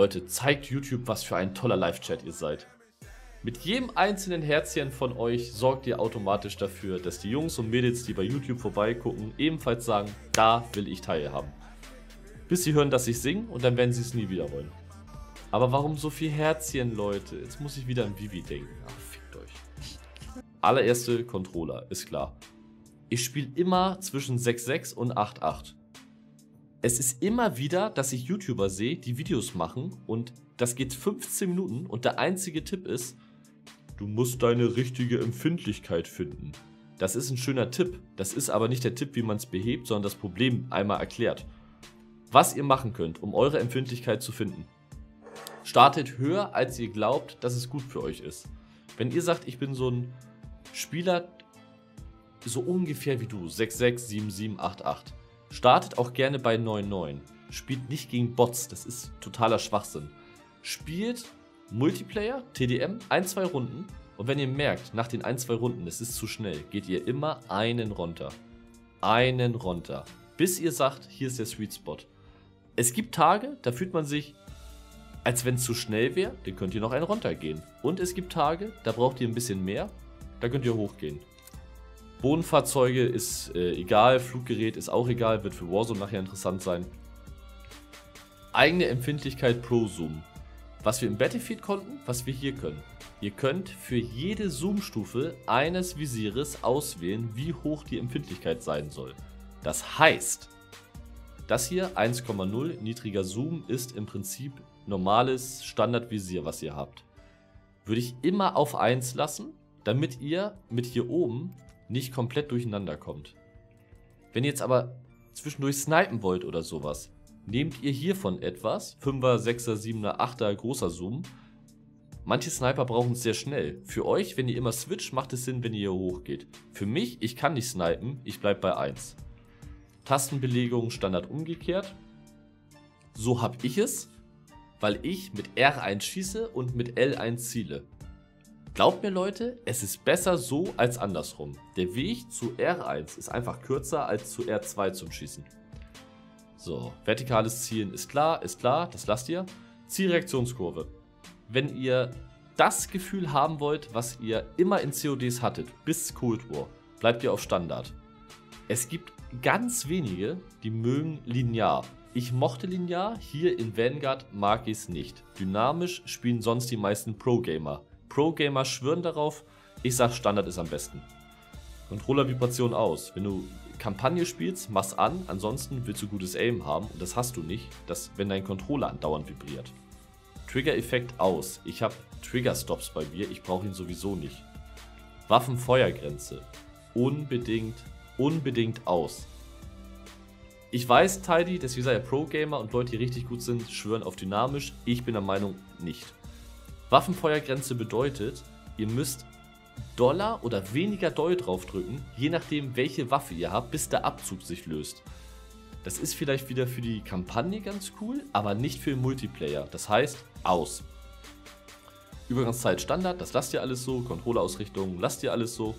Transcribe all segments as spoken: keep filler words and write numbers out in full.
Leute, zeigt YouTube, was für ein toller Live-Chat ihr seid. Mit jedem einzelnen Herzchen von euch sorgt ihr automatisch dafür, dass die Jungs und Mädels, die bei YouTube vorbeigucken, ebenfalls sagen, da will ich teilhaben. Bis sie hören, dass ich singe, und dann werden sie es nie wieder wollen. Aber warum so viel Herzchen, Leute? Jetzt muss ich wieder an Vivi denken. Ach, fickt euch. Allererste Controller, ist klar. Ich spiele immer zwischen sechs sechs und acht acht. Es ist immer wieder, dass ich YouTuber sehe, die Videos machen, und das geht fünfzehn Minuten, und der einzige Tipp ist, du musst deine richtige Empfindlichkeit finden. Das ist ein schöner Tipp, das ist aber nicht der Tipp, wie man es behebt, sondern das Problem einmal erklärt. Was ihr machen könnt, um eure Empfindlichkeit zu finden. Startet höher, als ihr glaubt, dass es gut für euch ist. Wenn ihr sagt, ich bin so ein Spieler, so ungefähr wie du, sechs sechs, sieben sieben, acht acht. Startet auch gerne bei neun neun. Spielt nicht gegen Bots, das ist totaler Schwachsinn. Spielt Multiplayer, T D M, ein, zwei Runden, und wenn ihr merkt, nach den ein, zwei Runden, es ist zu schnell, geht ihr immer einen runter. Einen runter. Bis ihr sagt, hier ist der Sweet Spot. Es gibt Tage, da fühlt man sich, als wenn es zu schnell wäre, dann könnt ihr noch einen runtergehen. Und es gibt Tage, da braucht ihr ein bisschen mehr, da könnt ihr hochgehen. Bodenfahrzeuge ist äh, egal, Fluggerät ist auch egal, wird für Warzone nachher interessant sein. Eigene Empfindlichkeit pro Zoom. Was wir im Battlefield konnten, was wir hier können. Ihr könnt für jede Zoom-Stufe eines Visieres auswählen, wie hoch die Empfindlichkeit sein soll. Das heißt, das hier eins Komma null niedriger Zoom ist im Prinzip normales Standardvisier, was ihr habt. Würde ich immer auf eins lassen, damit ihr mit hier oben nicht komplett durcheinander kommt. Wenn ihr jetzt aber zwischendurch snipen wollt oder sowas, nehmt ihr hiervon etwas, fünfer, sechser, siebener, achter, großer Zoom. Manche Sniper brauchen es sehr schnell. Für euch, wenn ihr immer switcht, macht es Sinn, wenn ihr hier hochgeht. Für mich, ich kann nicht snipen, ich bleibe bei eins. Tastenbelegung Standard umgekehrt. So habe ich es, weil ich mit R eins schieße und mit L eins ziele. Glaubt mir, Leute, es ist besser so als andersrum. Der Weg zu R eins ist einfach kürzer als zu R zwei zum Schießen. So, vertikales Zielen ist klar, ist klar, das lasst ihr. Zielreaktionskurve. Wenn ihr das Gefühl haben wollt, was ihr immer in C O Ds hattet, bis Cold War, bleibt ihr auf Standard. Es gibt ganz wenige, die mögen linear. Ich mochte linear, hier in Vanguard mag ich es nicht. Dynamisch spielen sonst die meisten Pro-Gamer. Pro-Gamer schwören darauf, ich sag, Standard ist am besten. Controller-Vibration aus. Wenn du Kampagne spielst, mach's an, ansonsten willst du gutes Aim haben, und das hast du nicht, dass, wenn dein Controller andauernd vibriert. Trigger-Effekt aus. Ich habe Trigger-Stops bei mir, ich brauche ihn sowieso nicht. Waffenfeuergrenze. Unbedingt, unbedingt aus. Ich weiß, Tidy, dass wir ja Pro-Gamer und Leute, die richtig gut sind, schwören auf dynamisch. Ich bin der Meinung, nicht. Waffenfeuergrenze bedeutet, ihr müsst Dollar oder weniger Doll draufdrücken, je nachdem welche Waffe ihr habt, bis der Abzug sich löst. Das ist vielleicht wieder für die Kampagne ganz cool, aber nicht für den Multiplayer. Das heißt, aus. Übergangszeit Standard, das lasst ihr alles so. Controllerausrichtung, lasst ihr alles so.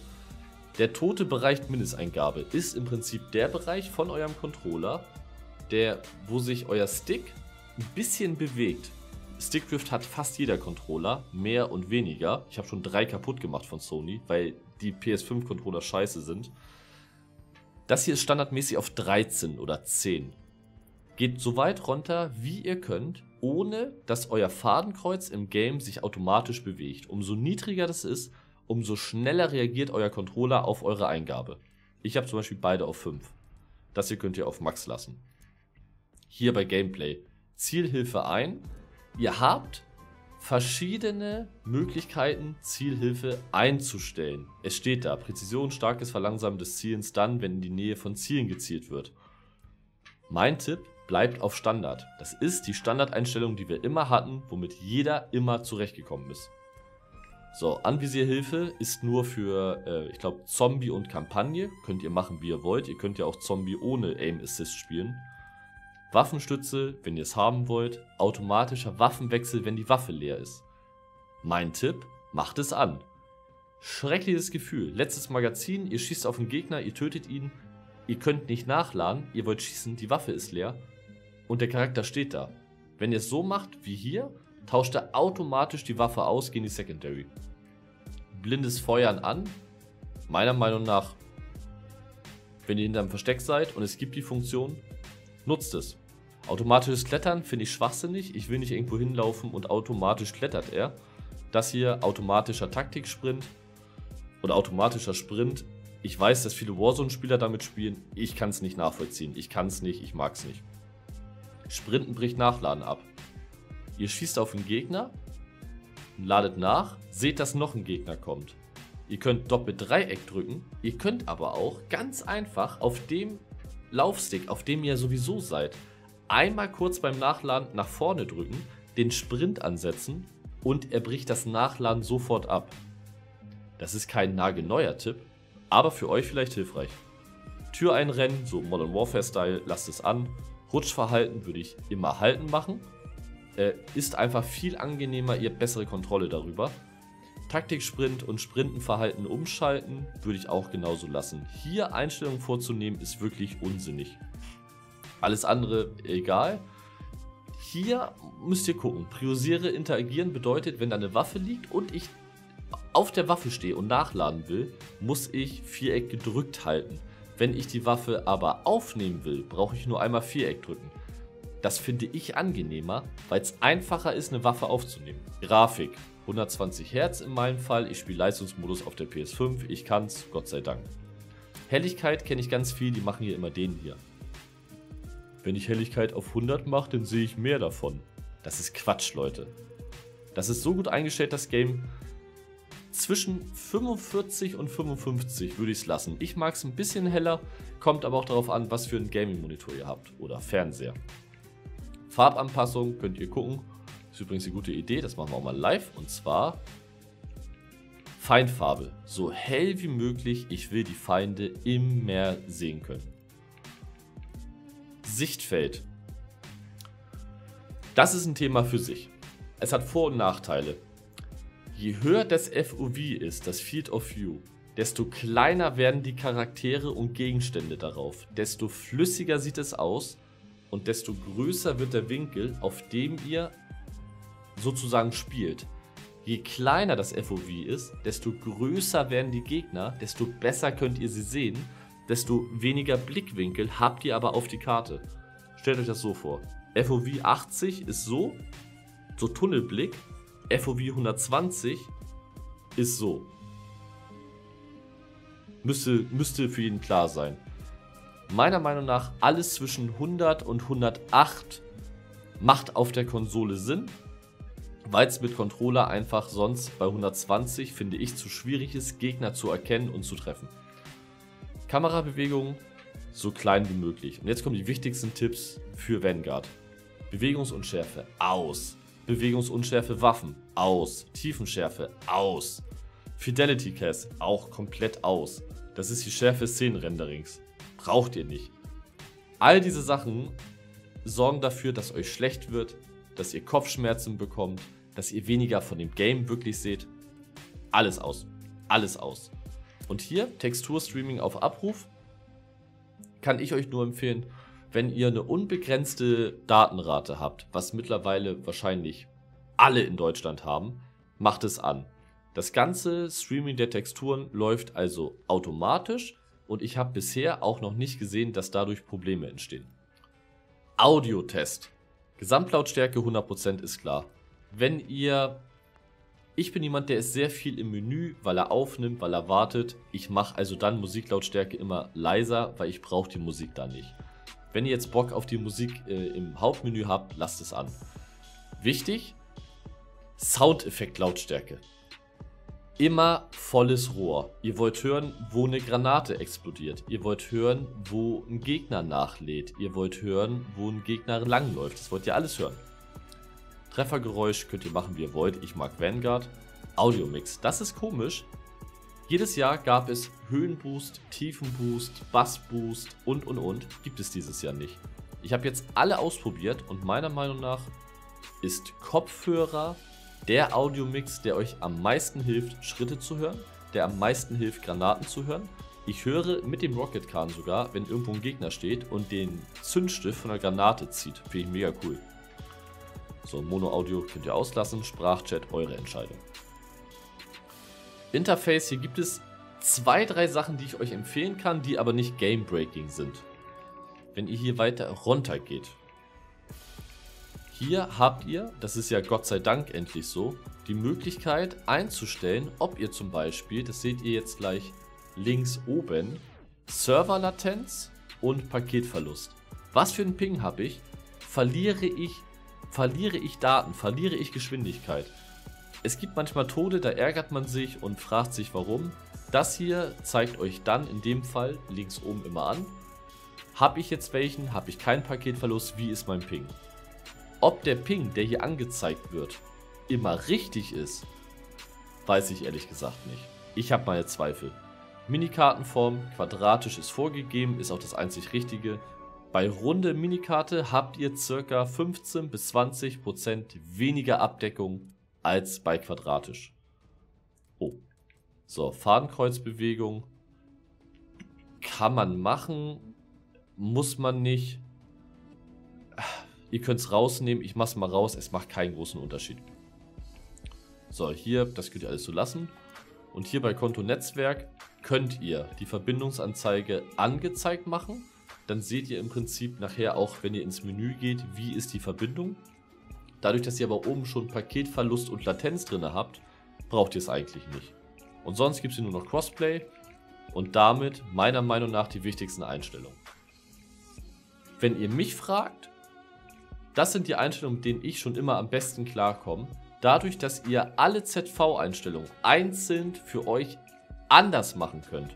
Der tote Bereich Mindesteingabe ist im Prinzip der Bereich von eurem Controller, der, wo sich euer Stick ein bisschen bewegt. Stickdrift hat fast jeder Controller, mehr und weniger. Ich habe schon drei kaputt gemacht von Sony, weil die P S fünf Controller scheiße sind. Das hier ist standardmäßig auf dreizehn oder zehn. Geht so weit runter, wie ihr könnt, ohne dass euer Fadenkreuz im Game sich automatisch bewegt. Umso niedriger das ist, umso schneller reagiert euer Controller auf eure Eingabe. Ich habe zum Beispiel beide auf fünf. Das hier könnt ihr auf Max lassen. Hier bei Gameplay. Zielhilfe ein. Ihr habt verschiedene Möglichkeiten, Zielhilfe einzustellen. Es steht da, Präzision, starkes Verlangsamen des Zielens dann, wenn in die Nähe von Zielen gezielt wird. Mein Tipp, bleibt auf Standard. Das ist die Standardeinstellung, die wir immer hatten, womit jeder immer zurechtgekommen ist. So, Anvisierhilfe ist nur für, äh, ich glaube, Zombie und Kampagne. Könnt ihr machen, wie ihr wollt. Ihr könnt ja auch Zombie ohne Aim Assist spielen. Waffenstütze, wenn ihr es haben wollt, automatischer Waffenwechsel, wenn die Waffe leer ist. Mein Tipp, macht es an. Schreckliches Gefühl, letztes Magazin, ihr schießt auf den Gegner, ihr tötet ihn, ihr könnt nicht nachladen, ihr wollt schießen, die Waffe ist leer und der Charakter steht da. Wenn ihr es so macht wie hier, tauscht er automatisch die Waffe aus gegen die Secondary. Blindes Feuern an. Meiner Meinung nach, wenn ihr hinterm Versteck seid und es gibt die Funktion, nutzt es. Automatisches Klettern finde ich schwachsinnig. Ich will nicht irgendwo hinlaufen und automatisch klettert er. Das hier, automatischer Taktiksprint oder automatischer Sprint. Ich weiß, dass viele Warzone-Spieler damit spielen. Ich kann es nicht nachvollziehen. Ich kann es nicht, ich mag es nicht. Sprinten bricht Nachladen ab. Ihr schießt auf den Gegner, ladet nach, seht, dass noch ein Gegner kommt. Ihr könnt Doppel-Dreieck drücken. Ihr könnt aber auch ganz einfach auf dem Laufstick, auf dem ihr sowieso seid, einmal kurz beim Nachladen nach vorne drücken, den Sprint ansetzen und er bricht das Nachladen sofort ab. Das ist kein nagelneuer Tipp, aber für euch vielleicht hilfreich. Tür einrennen, so Modern Warfare-Style, lasst es an. Rutschverhalten würde ich immer halten machen. Äh, ist einfach viel angenehmer, ihr habt bessere Kontrolle darüber. Taktiksprint und Sprintenverhalten umschalten würde ich auch genauso lassen. Hier Einstellungen vorzunehmen ist wirklich unsinnig. Alles andere egal. Hier müsst ihr gucken. Priorisiere, interagieren bedeutet, wenn da eine Waffe liegt und ich auf der Waffe stehe und nachladen will, muss ich Viereck gedrückt halten. Wenn ich die Waffe aber aufnehmen will, brauche ich nur einmal Viereck drücken. Das finde ich angenehmer, weil es einfacher ist, eine Waffe aufzunehmen. Grafik. hundertzwanzig Hertz in meinem Fall. Ich spiele Leistungsmodus auf der P S fünf. Ich kann es, Gott sei Dank. Helligkeit kenne ich ganz viel. Die machen hier immer den hier. Wenn ich Helligkeit auf hundert mache, dann sehe ich mehr davon. Das ist Quatsch, Leute. Das ist so gut eingestellt, das Game. Zwischen fünfundvierzig und fünfundfünfzig würde ich es lassen. Ich mag es ein bisschen heller, kommt aber auch darauf an, was für einen Gaming-Monitor ihr habt oder Fernseher. Farbanpassung könnt ihr gucken. Ist übrigens eine gute Idee, das machen wir auch mal live. Und zwar Feindfarbe. So hell wie möglich, ich will die Feinde immer sehen können. Sichtfeld. Das ist ein Thema für sich. Es hat Vor- und Nachteile. Je höher das F O V ist, das Field of View, desto kleiner werden die Charaktere und Gegenstände darauf, desto flüssiger sieht es aus und desto größer wird der Winkel, auf dem ihr sozusagen spielt. Je kleiner das F O V ist, desto größer werden die Gegner, desto besser könnt ihr sie sehen, desto weniger Blickwinkel habt ihr aber auf die Karte. Stellt euch das so vor. F O V achtzig ist so, so Tunnelblick. F O V hundertzwanzig ist so. Müsste, müsste für jeden klar sein. Meiner Meinung nach alles zwischen hundert und hundertacht macht auf der Konsole Sinn, weil es mit Controller einfach sonst bei hundertzwanzig, finde ich, zu schwierig ist, Gegner zu erkennen und zu treffen. Kamerabewegungen so klein wie möglich. Und jetzt kommen die wichtigsten Tipps für Vanguard. Bewegungsunschärfe aus. Bewegungsunschärfe Waffen aus. Tiefenschärfe aus. Fidelity Cast auch komplett aus. Das ist die Schärfe Szenenrenderings. Braucht ihr nicht. All diese Sachen sorgen dafür, dass euch schlecht wird, dass ihr Kopfschmerzen bekommt, dass ihr weniger von dem Game wirklich seht. Alles aus. Alles aus. Und hier, Texturstreaming auf Abruf, kann ich euch nur empfehlen, wenn ihr eine unbegrenzte Datenrate habt, was mittlerweile wahrscheinlich alle in Deutschland haben, macht es an. Das ganze Streaming der Texturen läuft also automatisch und ich habe bisher auch noch nicht gesehen, dass dadurch Probleme entstehen. Audiotest. Gesamtlautstärke hundert Prozent ist klar. Wenn ihr... Ich bin jemand, der ist sehr viel im Menü, weil er aufnimmt, weil er wartet. Ich mache also dann Musiklautstärke immer leiser, weil ich brauche die Musik dann nicht. Wenn ihr jetzt Bock auf die Musik äh, im Hauptmenü habt, lasst es an. Wichtig, Soundeffekt-Lautstärke. Immer volles Rohr. Ihr wollt hören, wo eine Granate explodiert. Ihr wollt hören, wo ein Gegner nachlädt. Ihr wollt hören, wo ein Gegner langläuft. Das wollt ihr alles hören. Treffergeräusch könnt ihr machen, wie ihr wollt. Ich mag Vanguard. Audiomix. Das ist komisch. Jedes Jahr gab es Höhenboost, Tiefenboost, Bassboost und und und. Gibt es dieses Jahr nicht. Ich habe jetzt alle ausprobiert und meiner Meinung nach ist Kopfhörer der Audiomix, der euch am meisten hilft, Schritte zu hören, der am meisten hilft, Granaten zu hören. Ich höre mit dem Rocket Kahn sogar, wenn irgendwo ein Gegner steht und den Zündstift von der Granate zieht. Finde ich mega cool. So, Mono-Audio könnt ihr auslassen, Sprachchat, eure Entscheidung. Interface, hier gibt es zwei, drei Sachen, die ich euch empfehlen kann, die aber nicht Game-Breaking sind. Wenn ihr hier weiter runter geht. Hier habt ihr, das ist ja Gott sei Dank endlich so, die Möglichkeit einzustellen, ob ihr zum Beispiel, das seht ihr jetzt gleich links oben, Serverlatenz und Paketverlust. Was für einen Ping habe ich? Verliere ich, verliere ich Daten? Verliere ich Geschwindigkeit? Es gibt manchmal Tode, da ärgert man sich und fragt sich warum. Das hier zeigt euch dann in dem Fall links oben immer an. Habe ich jetzt welchen? Habe ich keinen Paketverlust? Wie ist mein Ping? Ob der Ping, der hier angezeigt wird, immer richtig ist, weiß ich ehrlich gesagt nicht. Ich habe meine Zweifel. Minikartenform, quadratisch ist vorgegeben, ist auch das einzig Richtige. Bei runde Minikarte habt ihr ca. fünfzehn bis zwanzig Prozent weniger Abdeckung als bei quadratisch. Oh. So, Fadenkreuzbewegung kann man machen, muss man nicht. Ihr könnt es rausnehmen, ich mache es mal raus, es macht keinen großen Unterschied. So, hier, das könnt ihr alles so lassen. Und hier bei Konto Netzwerk könnt ihr die Verbindungsanzeige angezeigt machen. Dann seht ihr im Prinzip nachher auch, wenn ihr ins Menü geht, wie ist die Verbindung. Dadurch, dass ihr aber oben schon Paketverlust und Latenz drin habt, braucht ihr es eigentlich nicht. Und sonst gibt es hier nur noch Crossplay und damit meiner Meinung nach die wichtigsten Einstellungen. Wenn ihr mich fragt, das sind die Einstellungen, mit denen ich schon immer am besten klarkomme. Dadurch, dass ihr alle Z V-Einstellungen einzeln für euch anders machen könnt,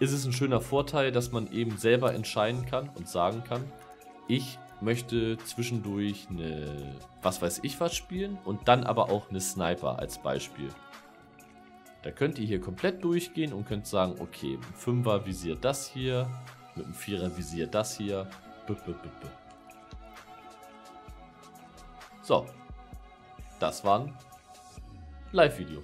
ist es ein schöner Vorteil, dass man eben selber entscheiden kann und sagen kann, ich möchte zwischendurch eine was weiß ich was spielen und dann aber auch eine Sniper als Beispiel. Da könnt ihr hier komplett durchgehen und könnt sagen, okay, mit dem Fünfer visiert das hier, mit dem Vierer visiert das hier. B -b -b -b. So, das war ein Live-Video.